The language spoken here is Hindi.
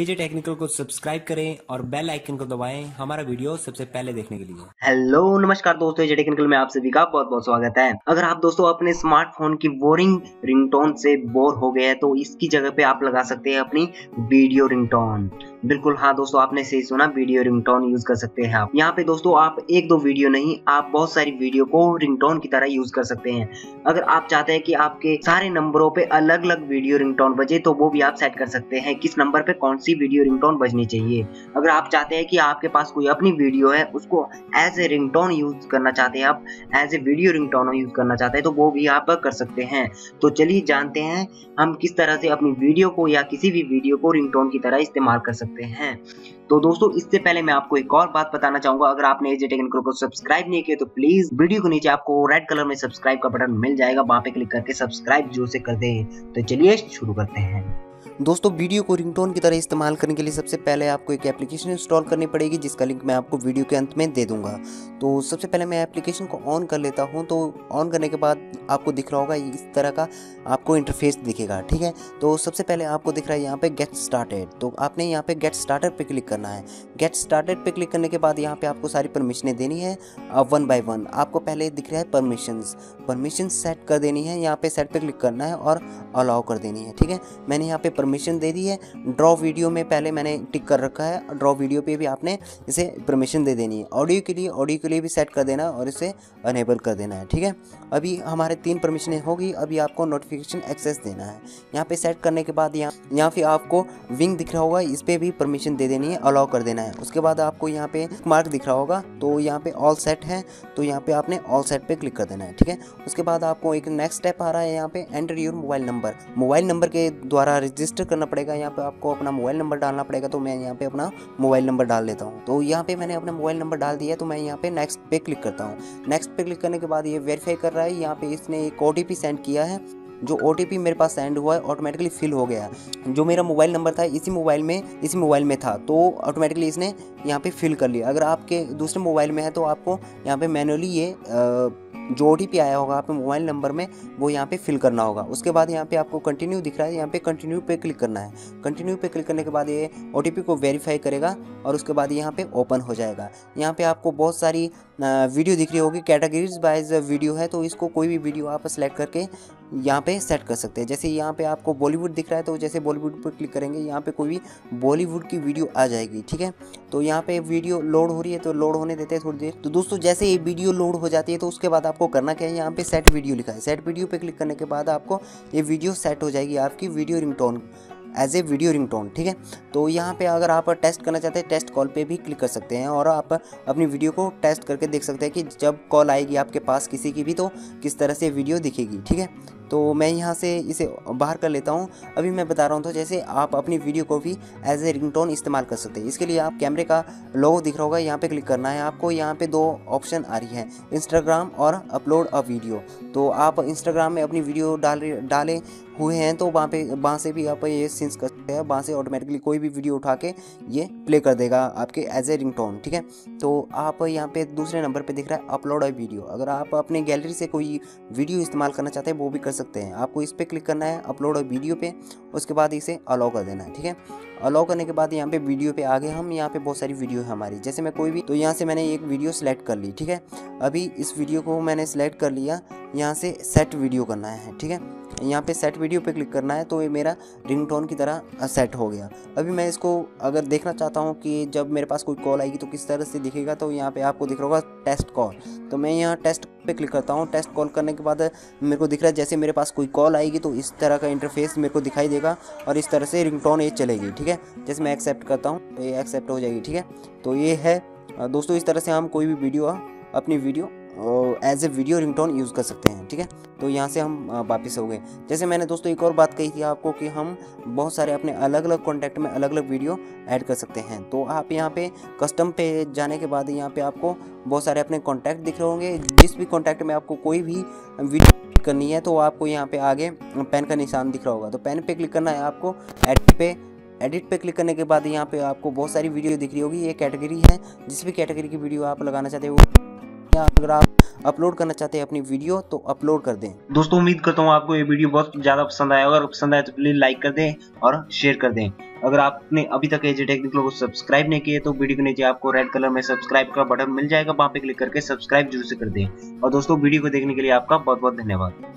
एजे टेक्निकल को सब्सक्राइब करें और बेल आइकन को दबाएं हमारा वीडियो सबसे पहले देखने के लिए। हेलो नमस्कार दोस्तों, एजे टेक्निकल में आप सभी का बहुत बहुत स्वागत है। अगर आप दोस्तों अपने स्मार्टफोन की बोरिंग रिंगटोन से बोर हो गए हैं तो इसकी जगह पे आप लगा सकते हैं अपनी वीडियो रिंगटोन। बिल्कुल हाँ दोस्तों, आपने सही सुना, वीडियो रिंगटोन यूज कर सकते हैं आप। यहाँ पे दोस्तों आप एक दो वीडियो नहीं, आप बहुत सारी वीडियो को रिंगटोन की तरह यूज कर सकते हैं। अगर आप चाहते हैं कि आपके सारे नंबरों पे अलग अलग वीडियो रिंगटोन बजे तो वो भी आप सेट कर सकते हैं, किस नंबर पे कौन सी वीडियो रिंगटोन बजनी चाहिए। अगर आप चाहते हैं कि आपके पास कोई अपनी वीडियो है उसको एज ए रिंगटोन यूज करना चाहते हैं, आप as a video ringtone use करना चाहते हैं तो वो भी आप कर सकते हैं। तो चलिए जानते हैं हम किस तरह से अपनी वीडियो को या किसी भी वीडियो को रिंगटोन की तरह इस्तेमाल कर सकते हैं। तो दोस्तों इससे पहले मैं आपको एक और बात बताना चाहूंगा, अगर आपने एजे टेक्निकल को सब्सक्राइब नहीं किया तो प्लीज वीडियो के नीचे आपको रेड कलर में सब्सक्राइब का बटन मिल जाएगा, वहां पे क्लिक करके सब्सक्राइब जरूर से कर दें। तो चलिए शुरू करते हैं। दोस्तों वीडियो को रिंगटोन की तरह इस्तेमाल करने के लिए सबसे पहले आपको एक एप्लीकेशन इंस्टॉल करनी पड़ेगी, जिसका लिंक मैं आपको वीडियो के अंत में दे दूंगा। तो सबसे पहले मैं एप्लीकेशन को ऑन कर लेता हूं। तो ऑन करने के बाद आपको दिख रहा होगा इस तरह का आपको इंटरफेस दिखेगा, ठीक है। तो सबसे पहले आपको दिख रहा है यहाँ पे गेट स्टार्टेड, तो आपने यहाँ पे गेट स्टार्टेड पे क्लिक करना है। गेट स्टार्टेड पे क्लिक करने के बाद यहाँ पे आपको सारी परमिशनें देनी है वन बाय वन। आपको पहले दिख रहा है परमिशन सेट कर देनी है, यहाँ पे सेट पे क्लिक करना है और अलाउ कर देनी है, ठीक है। मैंने यहाँ पे परमिशन दे दी है, ड्रॉ वीडियो में पहले मैंने टिक कर रखा है, ड्रॉ वीडियो पे भी आपने इसे परमिशन दे देनी है। ऑडियो के लिए भी सेट कर देना है और इसे अनेबल कर देना है, ठीक है। अभी हमारे 3 परमिशनें होगी। अभी आपको नोटिफिकेशन एक्सेस देना है, यहाँ पे सेट करने के बाद यहाँ फिर आपको विंग दिख रहा होगा, इस पर भी परमिशन दे देनी है, अलाउ कर देना है। उसके बाद आपको यहाँ पे मार्क दिख रहा होगा, तो यहाँ पे ऑल सेट है, तो यहाँ पे आपने ऑल सेट पे क्लिक कर देना है, ठीक है। उसके बाद आपको एक नेक्स्ट स्टेप आ रहा है, यहाँ पे एंटर योर मोबाइल नंबर के द्वारा रजिस्टर करना पड़ेगा। यहाँ पे आपको अपना मोबाइल नंबर डालना पड़ेगा, तो मैं यहाँ पे अपना मोबाइल नंबर डाल लेता हूँ। तो यहाँ पे मैंने अपना मोबाइल नंबर डाल दिया, तो मैं यहाँ पे नेक्स्ट पे क्लिक करता हूँ। नेक्स्ट पे क्लिक करने के बाद ये वेरीफाई कर रहा है, यहाँ पे इसने एक OTP सेंड किया है, जो OTP मेरे पास सेंड हुआ है ऑटोमेटिकली फिल हो गया। जो मेरा मोबाइल नंबर था इसी मोबाइल में था, तो ऑटोमेटिकली इसने यहाँ पे फिल कर लिया। अगर आपके दूसरे मोबाइल में है तो आपको यहाँ पे मैनुअली ये जो OTP आया होगा आपके मोबाइल नंबर में वो यहाँ पे फिल करना होगा। उसके बाद यहाँ पे आपको कंटिन्यू दिख रहा है, यहाँ पे कंटिन्यू पे क्लिक करना है। कंटिन्यू पे क्लिक करने के बाद ये OTP को वेरीफाई करेगा और उसके बाद यहाँ पे ओपन हो जाएगा। यहाँ पे आपको बहुत सारी वीडियो दिख रही होगी, कैटेगरीज वाइज वीडियो है, तो इसको कोई भी वीडियो आप सेलेक्ट करके यहाँ पे सेट कर सकते हैं। जैसे यहाँ पे आपको बॉलीवुड दिख रहा है, तो जैसे बॉलीवुड पर क्लिक करेंगे यहाँ पे कोई भी बॉलीवुड की वीडियो आ जाएगी, ठीक है। तो यहाँ पे वीडियो लोड हो रही है, तो लोड होने देते हैं थोड़ी देर। तो दोस्तों जैसे ये वीडियो लोड हो जाती है तो उसके बाद आपको करना क्या है, यहाँ पे सेट वीडियो लिखा है, सेट वीडियो पे क्लिक करने के बाद आपको ये वीडियो सेट हो जाएगी आपकी video ringtone as a video ringtone, ठीक है। तो यहाँ पे अगर आप टेस्ट करना चाहते हैं टेस्ट कॉल पे भी क्लिक कर सकते हैं और आप अपनी वीडियो को टेस्ट करके देख सकते हैं कि जब कॉल आएगी आपके पास किसी की भी तो किस तरह से वीडियो दिखेगी, ठीक है। तो मैं यहाँ से इसे बाहर कर लेता हूँ। अभी मैं बता रहा हूँ तो जैसे आप अपनी वीडियो को भी एज ए रिंगटोन इस्तेमाल कर सकते हैं। इसके लिए आप कैमरे का लोगो दिख रहा होगा, यहाँ पे क्लिक करना है आपको। यहाँ पे 2 ऑप्शन आ रही है, इंस्टाग्राम और अपलोड अ वीडियो। तो आप इंस्टाग्राम में अपनी वीडियो डाले हुए हैं तो वहाँ से भी आप ये सिंस कर सकते हैं, वहाँ से ऑटोमेटिकली कोई भी वीडियो उठा के ये प्ले कर देगा आपके एज ए रिंगटोन, ठीक है। तो आप यहाँ पे दूसरे नंबर पे दिख रहा है अपलोड अ वीडियो। अगर आप अपने गैलरी से कोई वीडियो इस्तेमाल करना चाहते हैं वो भी कर सकते हैं। आपको इस पर क्लिक करना है अपलोड अ वीडियो पे, उसके बाद इसे अलाउ कर देना है, ठीक है। अलाउ करने के बाद यहाँ पे वीडियो पे आगे हम यहाँ पे बहुत सारी वीडियो है हमारी, जैसे मैं कोई भी, तो यहाँ से मैंने एक वीडियो सेलेक्ट कर ली, ठीक है। अभी इस वीडियो को मैंने सेलेक्ट कर लिया, यहाँ से सेट वीडियो करना है, ठीक है। यहाँ पे सेट वीडियो पे क्लिक करना है, तो ये मेरा रिंगटोन की तरह सेट हो गया। अभी मैं इसको अगर देखना चाहता हूँ कि जब मेरे पास कोई कॉल आएगी तो किस तरह से दिखेगा, तो यहाँ पे आपको दिख रहा होगा टेस्ट कॉल, तो मैं यहाँ टेस्ट पे क्लिक करता हूँ। टेस्ट कॉल करने के बाद मेरे को दिख रहा है जैसे मेरे पास कोई कॉल आएगी तो इस तरह का इंटरफेस मेरे को दिखाई देगा और इस तरह से रिंगटोन ये चलेगी, ठीक है। जैसे मैं एक्सेप्ट करता हूँ तो ये एक्सेप्ट हो जाएगी, ठीक है। तो ये है दोस्तों, इस तरह से हम कोई भी वीडियो अपनी video as a video ringtone use कर सकते हैं, ठीक है। तो यहाँ से हम वापस हो गए। जैसे मैंने दोस्तों एक और बात कही थी आपको कि हम बहुत सारे अपने अलग अलग कॉन्टैक्ट में अलग अलग वीडियो ऐड कर सकते हैं। तो आप यहाँ पे कस्टम पे जाने के बाद यहाँ पे आपको बहुत सारे अपने कॉन्टैक्ट दिख रहे होंगे, जिस भी कॉन्टैक्ट में आपको कोई भी वीडियो करनी है तो आपको यहाँ पे आगे पेन का निशान दिख रहा होगा, तो पेन पे क्लिक करना है आपको। एडिट पे क्लिक करने के बाद यहाँ पे आपको बहुत सारी वीडियो दिख रही होगी, ये कैटेगरी है, जिस भी कैटेगरी की वीडियो आप लगाना चाहते हो। अगर आप अपलोड करना चाहते हैं अपनी वीडियो तो अपलोड कर दें। दोस्तों उम्मीद करता हूँ आपको ये वीडियो बहुत ज़्यादा पसंद आया। अगर पसंद आया तो प्लीज़ लाइक कर दें और शेयर कर दें। अगर आपने अभी तक AJ टेक्निकल को सब्सक्राइब नहीं किया तो वीडियो के नीचे आपको रेड कलर में सब्सक्राइब का बटन मिल जाएगा, वहाँ पे क्लिक करके सब्सक्राइब जरूर से कर दें। और दोस्तों वीडियो को देखने के लिए आपका बहुत बहुत धन्यवाद।